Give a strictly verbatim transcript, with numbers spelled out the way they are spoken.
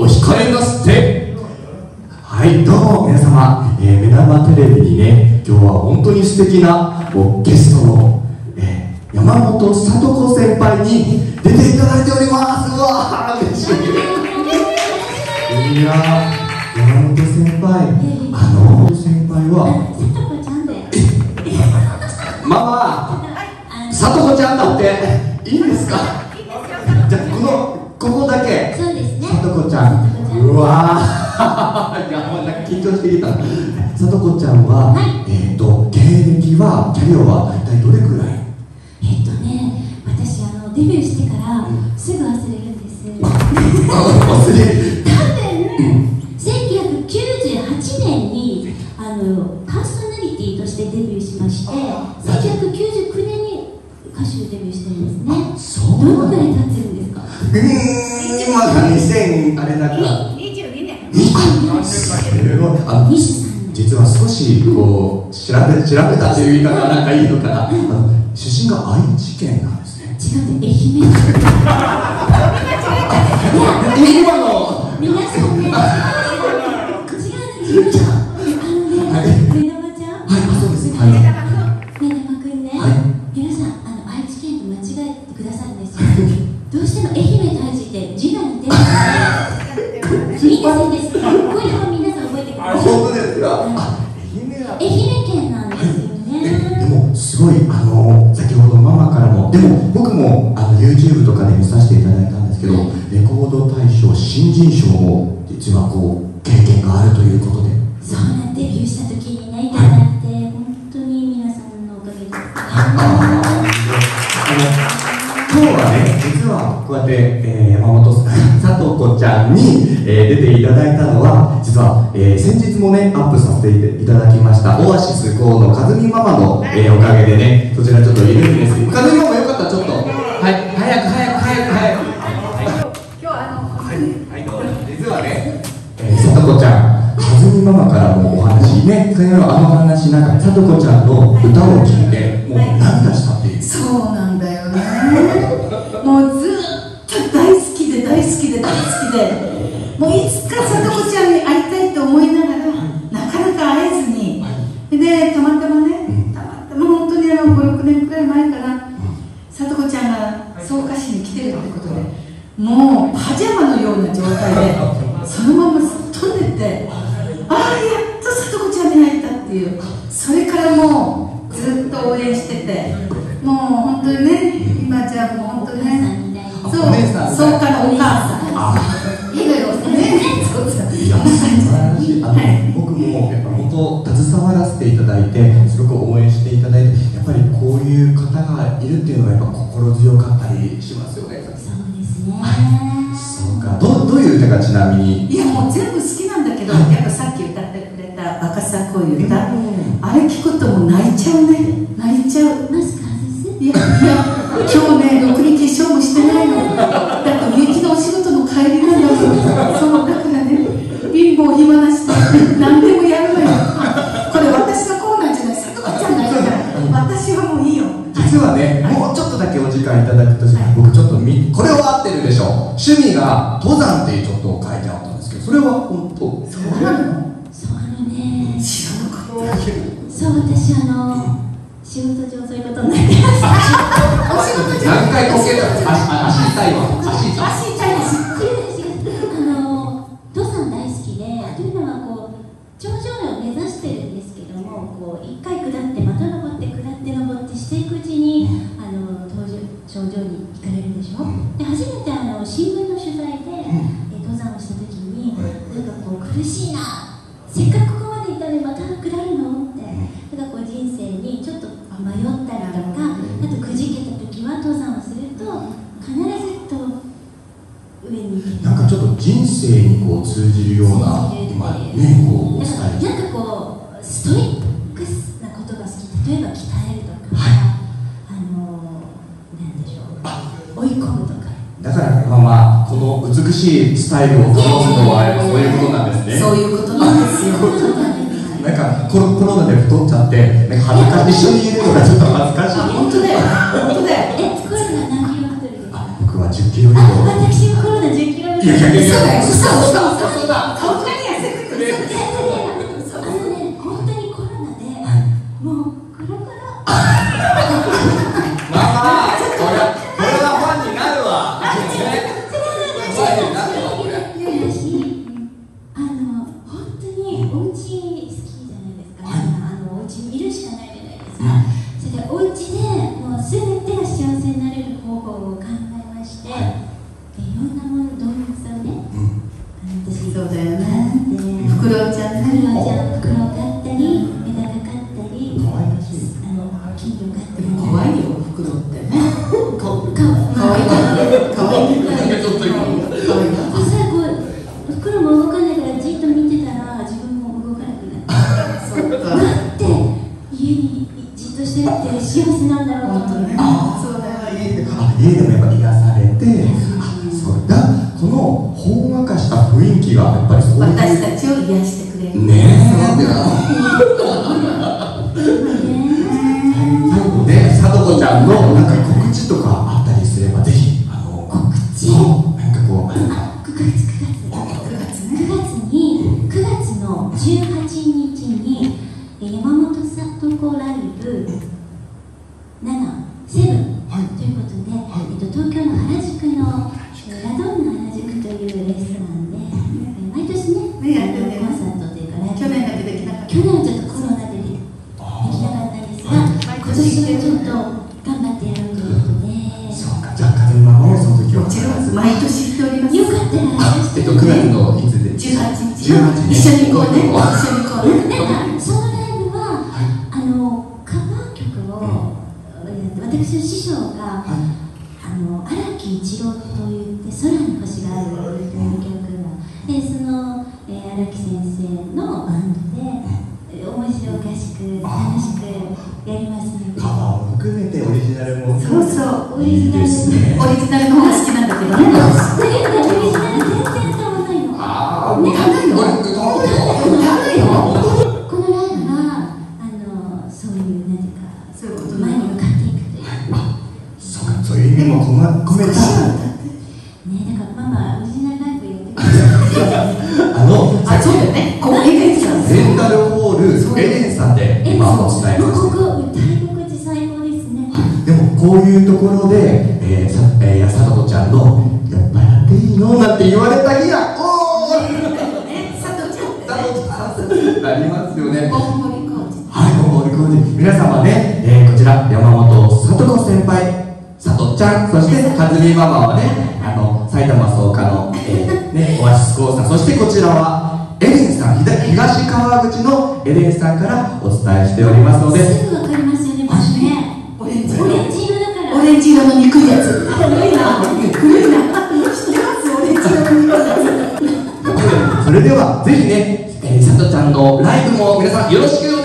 お控えなすって。はい、どうも皆様、えー、目玉テレビにね、今日は本当に素敵なゲストの、えー、山本さと子先輩に出ていただいております。うわー、嬉しい。いやー、山本先輩、あのー、先輩は、ママ、さと子ちゃんだって、いいんですか？じゃあこのここだけ、そうですね、さとこちゃん、うわーいやもうなんか緊張してきた。さとこちゃんは、はい、えっと芸歴はキャリアは大体どれくらい？えっとね、私あのデビューしてからすぐ忘れるんです。忘れ？多分せんきゅうひゃくきゅうじゅうはちねんにあのパーソナリティとしてデビューしまして、せんきゅうひゃくきゅうじゅうきゅうねんに歌手デビューしてるんですね。どのくらい経ってるんですか？うーん、まだにせん、あれだからにじゅうにねん。実は少しこう調べ調べたという言い方がなんかいいのかな。出身が愛知県なんですね。違う、愛媛県。今の皆さんね、違うんですよ。あのね、目玉ちゃん、はい、そうですね、目玉くん、目玉くんね、皆さんあの愛知県と間違えてくださるんですよ。どうしても愛媛と愛知って字が似てるんです。いいです、いいです。これも皆さん覚えてください。本当ですか。愛媛県なんですよね。でもすごいあの先ほどママからも、でも僕もあの YouTube とかで見させていただいたんですけど、レコード大賞新人賞を実はこう経験があるということで。そうなんデビューした時にね、いただいて本当に皆さんのおかげです。今日はね、実はこうやって、えー、山本さと子ちゃんに、えー、出ていただいたのは、実は、えー、先日もね、アップさせていただきました、オアシス河野和美ママの、えー、おかげでね、そちらちょっと緩いんですけど、和美ママよかったらちょっと、はい、早く早く早く早く早く。今日あの、実はね、さと子ちゃん、和美ママからもお話ね、先ほどあの話、なんかさと子ちゃんの歌を聴いて、もう涙したっていう。そうなんだよね。もうずっと大好きで大好きで大好きで、もういつかさとこちゃんに会いたいと思いながら、なかなか会えずに、でたまたまね、たまたま本当にあのご、ろくねんくらい前かな、さとこちゃんが草加市に来てるってことで、もうパジャマのような状態で、そのまま飛んでって、ああ、やっとさとこちゃんに会えたっていう、それからもうずっと応援してて、もう本当にね。今じゃあもう本当ね、そう、そうかのお母さん、いろいろね、そうそう、いや素晴らしい。あの僕もやっぱ本当携わらせていただいて、すごく応援していただいて、やっぱりこういう方がいるっていうのがやっぱ心強かったりしますよね。そうですね。そうか、どどういう歌がちなみに？いやもう全部好きなんだけど、やっぱさっき歌ってくれた赤さこういう歌、あれ聞くともう泣いちゃうね、泣いちゃう。マジかです。いやいや。今日ね、ろくに化粧もしてないの。だってみゆきのお仕事の帰りなんだよ。そう、だからね、貧乏暇なしで何でもやるのよ。これ私のコーナーじゃない、さとこちゃんがいるから、私はもういいよ。実はね、もうちょっとだけお時間いただくとして、僕ちょっとみ、これは合ってるでしょ。趣味が登山っていうちょっと書いてあったんですけど、それは本当。そうなの。そうなのね。知らなかった。そう、私あの。仕事上そういうことになってます。何回こけた？足痛いわ。足痛いです。あの登山大好きで、というのはこう頂上を目指してるんですけども、こう一回下ってまた登って下って登ってしていくうちにあの登頂上に行かれるでしょ。で初めてあの新聞の取材で登山をした時になんかこう苦しいな。せっかくここまで行ったのにまた下るのって。なんかこう人生にちょっと。迷ったらとか、あとくじけた時は登山をすると必ずと上になんかちょっと人生にこう通じるような今ねこうなんかこうストイックなことが好き、例えば鍛えるとか、はい、あのなんでしょう、追い込むとか。だからまあまあこの美しいスタイルを保つのはそういうことなんですね。そういうことなんですよ。なんかコロナで太っちゃって、なんか恥ずかしい、一緒にいるのがちょっと恥ずかしい。本当だよ、本当だよ。え、コロナ何キロメートルですか？僕はじゅっキロ以上。私もコロナじゅっキロメートル。いやいや、嘘だよ、嘘嘘嘘だ、本当に痩せてくる、嘘だよ、嘘だね、本当にコロナで、もう、コロコロ。ママ、これ、これはファンになるわ。ファンになるわ、これ。あの、本当にお家好きじゃないですか、あのお家にいるしかないじゃないですか。それで、お家でもう全てが幸せになれる方法を考えまして、いろんなもの、動物をね、私、そうだよね、フクロウちゃん、フクロウちゃん、フクロウ飼ったり、メダカ飼ったり、金魚飼ったり、怖いよ、フクロウってね、かわいい、かわいい、かわいい、かわいい。幸せなんだろうとね。そうだよね。家でもやっぱり癒されて、そうだ。このほんわかした雰囲気がやっぱり私たちを癒してくれる。ねえ。最後でさとこちゃんのなんか告知とかあったりすればぜひあの告知なんかこうくがつくがつくがつにくがつのじゅうはちにちに山本さとこライブ。なな、セブンということで、東京の原宿のラドンナ原宿というレストランで、毎年ね、コンサートというかね、去年だけできなかった、去年はちょっとコロナでできなかったんですが、今年はちょっと頑張ってやろうということで、そうか、じゃあ、風間もその時は、もちろん、毎年しております。よかったら、えっと、くがつのいつでじゅうはちにち、一緒に行こうね、一緒に行こうね。そのライブは、あの、カバー曲を、私の師匠が荒木一郎といって「空に星がある」という曲がで、その荒木先生のバンドで面白おかしく楽しくやりますので、カバーを含めてオリジナルも、そうそう、オリジナルオリジナルの方が好きなんだけどね、オリジナル全然歌わないの、ああ歌わないの、歌わないの、このライブはあのそういう何ていうかそういうこと前に向かってそういう意味も込めた。ね、だからママオリジナルライブやってくれ。あの、あ、そうだよね。ここエレンさん。レンタルホールエレンさんで今の時代。ここ歌い心地最高ですね。でもこういうところで、えさ、えさとこちゃんの酔っ払っていいのなんて言われた日が、おお。ね、さとちゃん。さとちゃん。なりますよね。はい、ここリコーチ。皆様ね、えこちら山本さとこ先輩。さとちゃん、そしてかずみママはね、あの埼玉草加の、えーね、オアシス講座、そしてこちらはエレンさん、東川口のエレンさんからお伝えしておりますので、すぐわかりますよね、場所ね、オレンジ色だから、オレンジ色の憎いやつ、古いな、古いな、知ってます、オレンジ色の憎いやつ。それでは、ぜひね、さとちゃんのライブも皆さん、よろしくお願いします。